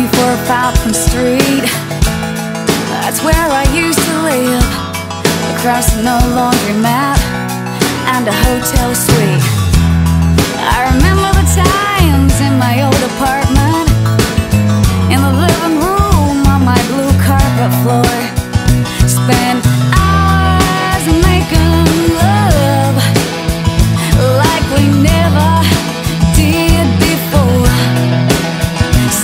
24th Falcon Street. That's where I used to live, across an old laundromat and a hotel suite. I remember the times in my old apartment, in the living room on my blue carpet floor. Spent hours making love like we never did before.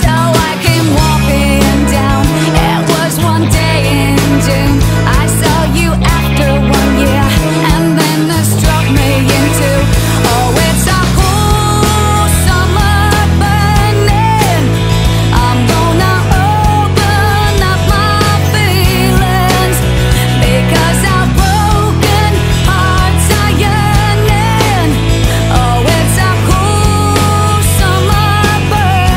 So I came walking down, it was one day in June. I saw you after 1 year, and then it struck me into, oh, it's a cool summer burning. I'm gonna open up my feelings, because our broken hearts are yearning. Oh, it's a cool summer burning.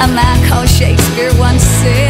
A man called Shakespeare once said,